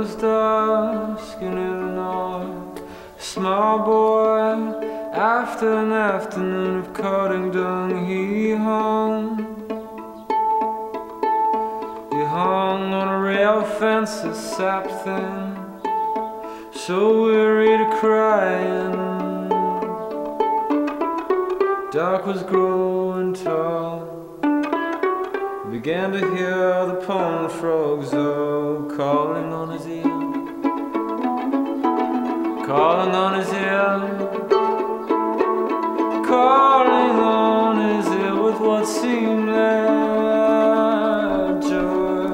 was dusk in Illinois. Small boy, after an afternoon of cutting dung, he hung. He hung on a rail fence that sapped thin, so weary to crying. Dark was growing tall. He began to hear the pond frogs though, calling on his ear, calling on his ear, calling on his ear with what seemed like joy.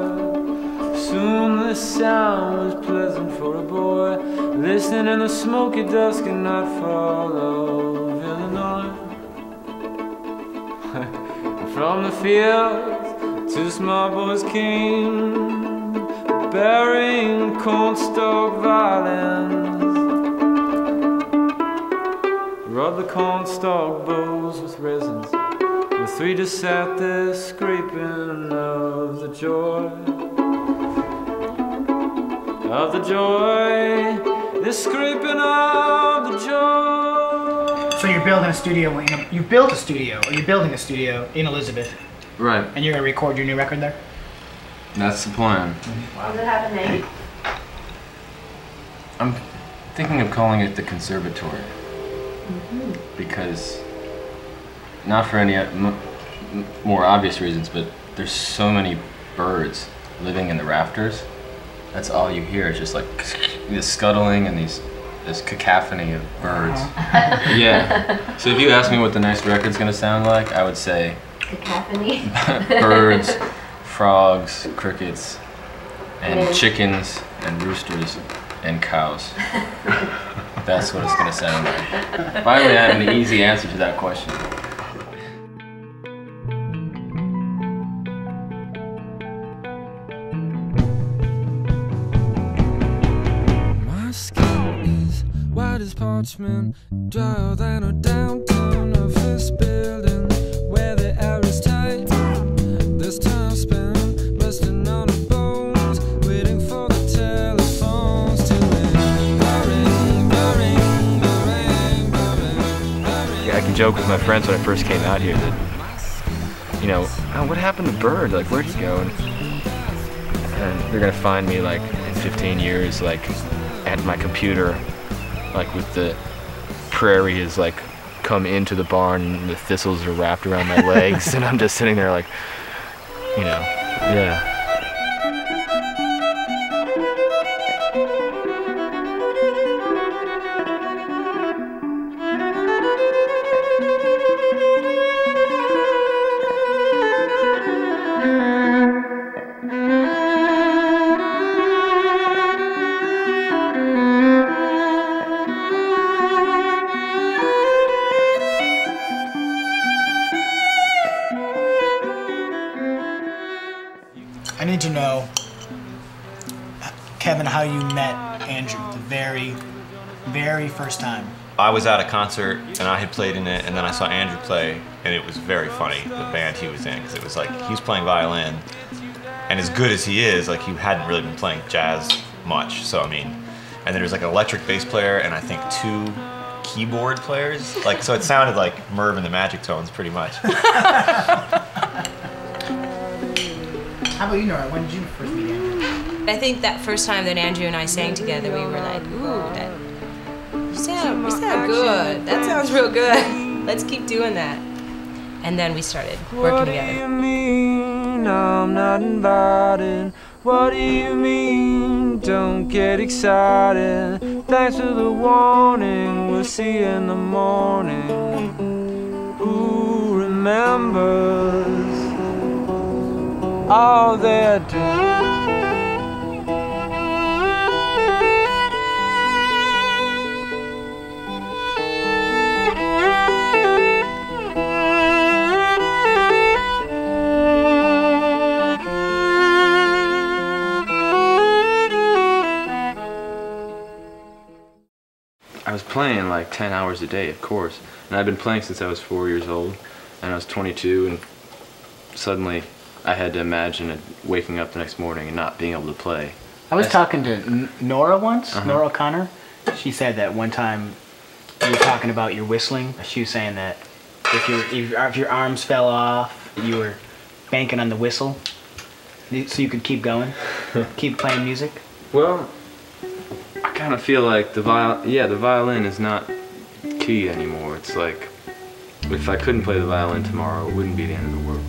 Soon the sound was pleasant for a boy, listening in the smoky dusk and not follow Illinois. From the fields, two small boys came, bearing cornstalk violins. Rubbed the cornstalk bowls with resins. The three just sat there scraping of the joy, of the joy, the scraping of the joy. So you're building a studio, you built a studio, or you're building a studio in Elizabeth. Right. And you're going to record your new record there? That's the plan. Mm-hmm. Wow. What does it happen, Nate? I'm thinking of calling it the Conservatory. Mm-hmm. Because, not for any more obvious reasons, but there's so many birds living in the rafters. That's all you hear is just like this scuttling and this cacophony of birds. Wow. Yeah. So if you ask me what the next record's gonna sound like, I would say cacophony. Birds, frogs, crickets, and chickens and roosters and cows. That's what it's gonna sound like. Finally, I have an easy answer to that question. Drier than a downtown office building where the air is tight. There's time spent resting on the bones, waiting for the telephones to ring. Boring, boring, boring, boring, boring. Yeah, I can joke with my friends when I first came out here that, you know, oh, what happened to Bird? Like, where'd he go? And they're gonna find me like in 15 years, like at my computer. Like with the prairie has like come into the barn and the thistles are wrapped around my legs and I'm just sitting there like, you know, yeah. I need to know, Kevin, how you met Andrew the very, very first time. I was at a concert and I had played in it, and then I saw Andrew play, and it was very funny, the band he was in, because it was like, he was playing violin, and as good as he is, like he hadn't really been playing jazz much, so I mean, and then there was like an electric bass player and I think two keyboard players, like so it sounded like Merv and the Magic Tones pretty much. How about you, Nora? When did you first meet Andrew? I think that first time that Andrew and I sang together, we were like, ooh, you sound good. That sounds real good. Let's keep doing that. And then we started working together. What do you mean I'm not invited? What do you mean don't get excited? Thanks for the warning, we'll see you in the morning. Who remembers all they're doing? I was playing like 10 hours a day, of course, and I've been playing since I was 4 years old, and I was 22, and suddenly I had to imagine waking up the next morning and not being able to play I was talking to Nora once, Nora O'Connor. She said that one time you were talking about your whistling. She was saying that if your arms fell off, you were banking on the whistle so you could keep going, keep playing music. Well, I kind of feel like the violin is not key anymore. It's like if I couldn't play the violin tomorrow, it wouldn't be the end of the world.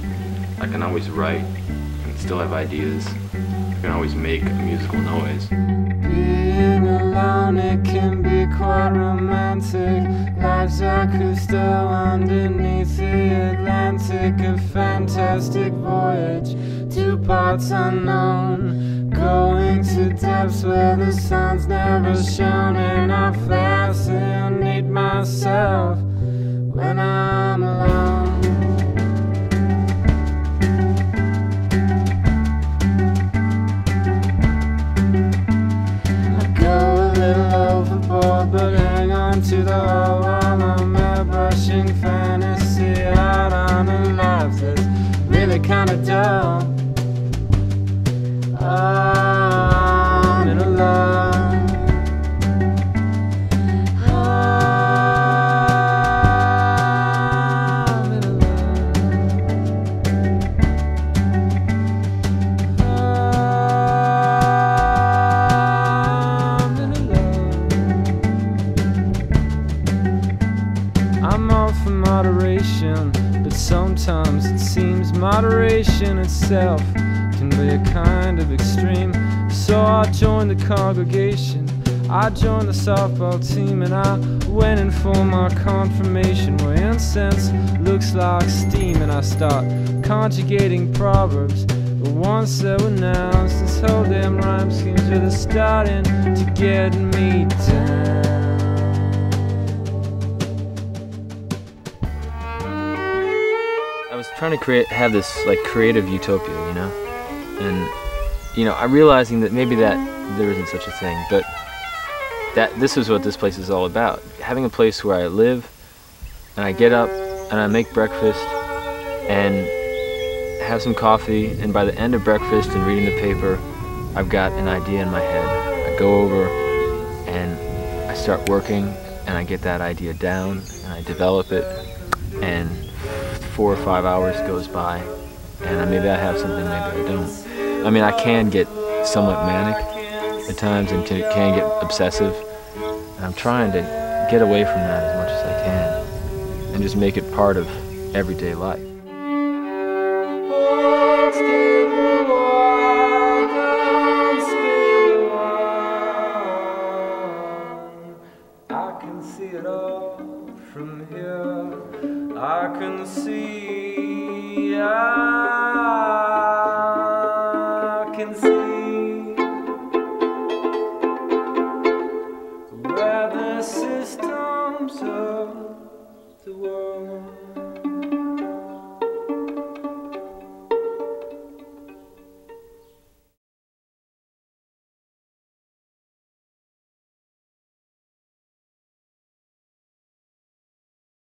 I can always write and still have ideas. I can always make a musical noise. Being alone, it can be quite romantic. Life's a crystal underneath the Atlantic. A fantastic voyage, two parts unknown. Going to depths where the sun's never shone. And I fascinate myself when I'm alone. But hang on to the wall while I'm airbrushing fantasy out on a life that's really kind of dull. Oh, I'm in love. Oh, I'm in love. Oh, I'm in love. I'm all for moderation, but sometimes it seems moderation itself can be a kind of extreme. So I joined the congregation, I joined the softball team, and I went in for my confirmation, where incense looks like steam. And I start conjugating proverbs, but once they were nouns, this whole damn rhyme scheme's really starting to get me down. I was trying to have this like creative utopia, you know, and you know, I'm realizing that maybe that there isn't such a thing, but that this is what this place is all about. Having a place where I live, and I get up, and I make breakfast, and have some coffee, and by the end of breakfast and reading the paper, I've got an idea in my head. I go over, and I start working, and I get that idea down, and I develop it, and 4 or 5 hours goes by, and maybe I have something, maybe I don't. I mean, I can get somewhat manic at times and can get obsessive. And I'm trying to get away from that as much as I can and just make it part of everyday life. I can see it all from here. I can see, yeah.